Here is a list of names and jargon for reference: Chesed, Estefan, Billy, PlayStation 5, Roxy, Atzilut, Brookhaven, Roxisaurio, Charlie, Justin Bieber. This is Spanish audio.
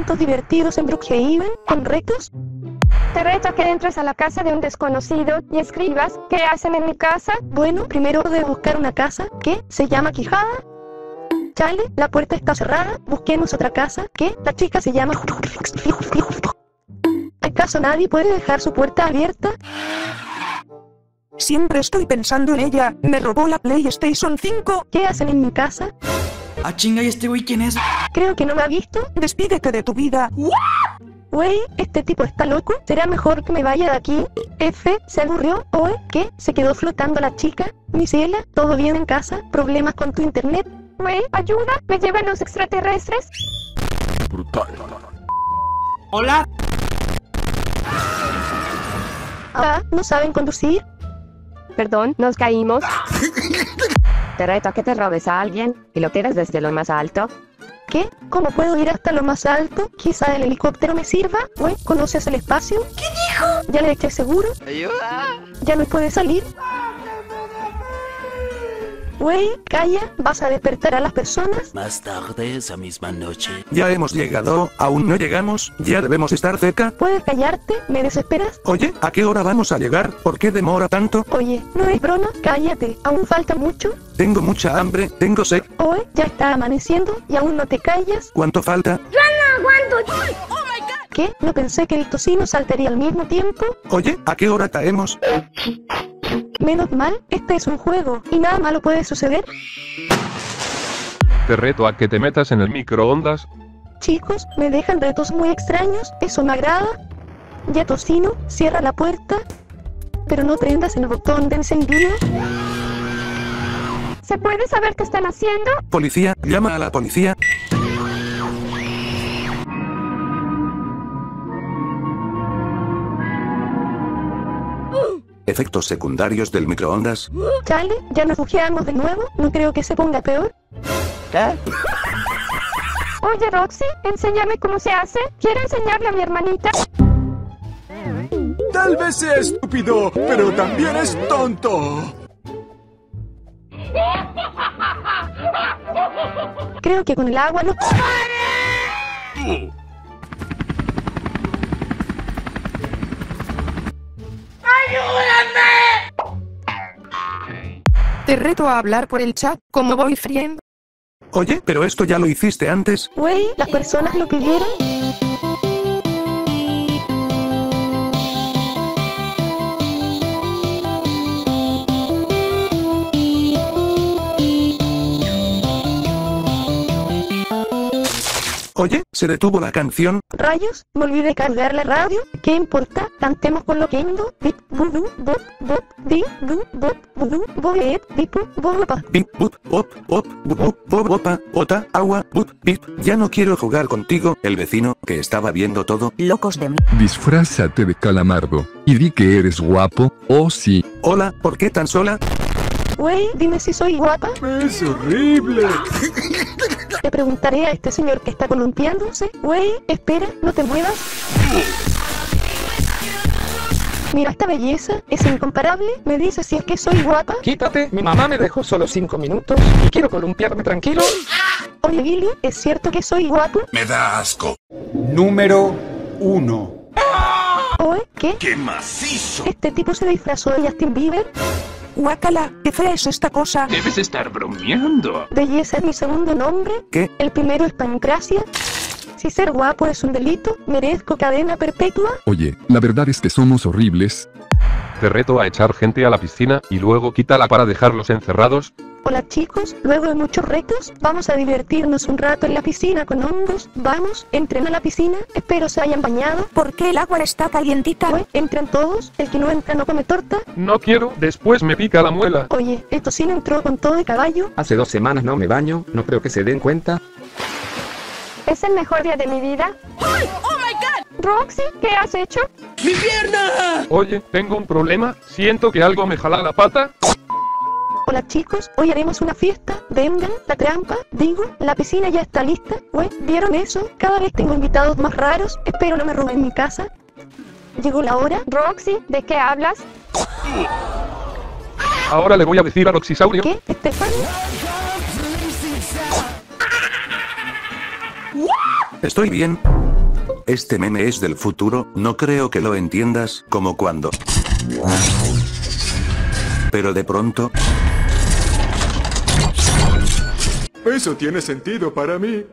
momentos divertidos en Brookhaven con retos. Te reto a que entres a la casa de un desconocido y escribas, ¿qué hacen en mi casa? Bueno, primero debes buscar una casa que se llama Quijada. Charlie, la puerta está cerrada, busquemos otra casa que la chica se llama... ¿Acaso nadie puede dejar su puerta abierta? Siempre estoy pensando en ella, me robó la PlayStation 5. ¿Qué hacen en mi casa? Ah, chinga, ¿y este güey quién es? Creo que no me ha visto. Despídete de tu vida. Güey, este tipo está loco. Será mejor que me vaya de aquí. F, se aburrió. Oe, ¿qué? Se quedó flotando la chica. Mi ciela, ¿todo bien en casa? ¿Problemas con tu internet? Güey, ayuda, me llevan los extraterrestres. Brutal. Hola. Ah, ¿no saben conducir? Perdón, nos caímos. Te reto a que te robes a alguien y lo tiras desde lo más alto. ¿Qué? ¿Cómo puedo ir hasta lo más alto? Quizá el helicóptero me sirva. Güey, ¿conoces el espacio? ¿Qué dijo? Ya le eché el seguro. Ayuda. Ya no puede salir. Güey, calla, vas a despertar a las personas. Más tarde esa misma noche. Ya hemos llegado, aún no llegamos, ya debemos estar cerca. ¿Puedes callarte? ¿Me desesperas? Oye, ¿a qué hora vamos a llegar? ¿Por qué demora tanto? Oye, no es broma, cállate, aún falta mucho. Tengo mucha hambre, tengo sed. Oye, ya está amaneciendo y aún no te callas. ¿Cuánto falta? ¡Yo no aguanto! ¡Oh, my God! ¿Qué? No pensé que el tocino saltaría al mismo tiempo. Oye, ¿a qué hora caemos? Menos mal, este es un juego, y nada malo puede suceder. Te reto a que te metas en el microondas. Chicos, me dejan retos muy extraños, eso me agrada. Ya tocino, cierra la puerta. Pero no prendas el botón de encendido. ¿Se puede saber qué están haciendo? Policía, llama a la policía. Efectos secundarios del microondas. Charlie, ya nos bujeamos de nuevo, no creo que se ponga peor. ¿Qué? Oye Roxy, enséñame cómo se hace, quiero enseñarle a mi hermanita. Tal vez sea estúpido, pero también es tonto. Creo que con el agua no... ¡Ayúdame! Te reto a hablar por el chat, como boyfriend. Oye, pero esto ya lo hiciste antes. Güey, las personas lo pidieron. Oye, se detuvo la canción. Rayos, me olvidé cargar la radio. ¿Qué importa? Cantemos con lo que ando. Bip, budu, bop, bop, di, du, bop, budu, boet, bipu, bopa. Bip, bup, op, op, bup, bopa, ota, agua, bup, bip. Ya no quiero jugar contigo, el vecino, que estaba viendo todo. Locos de mí. Disfrázate de calamardo y di que eres guapo, oh sí. Hola, ¿por qué tan sola? Güey, dime si soy guapa. Es horrible. Te preguntaré a este señor que está columpiándose. Güey, espera, no te muevas. Mira esta belleza, es incomparable. Me dice si es que soy guapa. Quítate, mi mamá me dejó solo 5 minutos y quiero columpiarme tranquilo. Oye Billy, ¿es cierto que soy guapo? Me da asco. Número 1. Oye, ¿qué? ¡Qué macizo! Este tipo se disfrazó de Justin Bieber. Guácala, ¿qué fea es esta cosa? Debes estar bromeando. Belleza es mi segundo nombre. ¿Qué? El primero es pancracia. Si ser guapo es un delito, merezco cadena perpetua. Oye, la verdad es que somos horribles. Te reto a echar gente a la piscina y luego quítala para dejarlos encerrados. Hola chicos, luego de muchos retos, vamos a divertirnos un rato en la piscina con hongos. Vamos, entren a la piscina, espero se hayan bañado. ¿Por qué el agua está calientita? Oye, entran todos, el que no entra no come torta. No quiero, después me pica la muela. Oye, el tocino entró con todo de caballo. Hace 2 semanas no me baño, no creo que se den cuenta. Es el mejor día de mi vida. ¡Ay! ¡Oh my God! Roxy, ¿qué has hecho? ¡Mi pierna! Oye, tengo un problema, siento que algo me jala la pata. Hola chicos, hoy haremos una fiesta, vengan, la trampa, digo, la piscina ya está lista. Güey, ¿vieron eso? Cada vez tengo invitados más raros, espero no me roben mi casa. Llegó la hora. Roxy, ¿de qué hablas? Ahora le voy a decir a Roxisaurio. ¿Qué? ¿Estefan? Estoy bien. Este meme es del futuro, no creo que lo entiendas, como cuando... Pero de pronto... Eso tiene sentido para mí.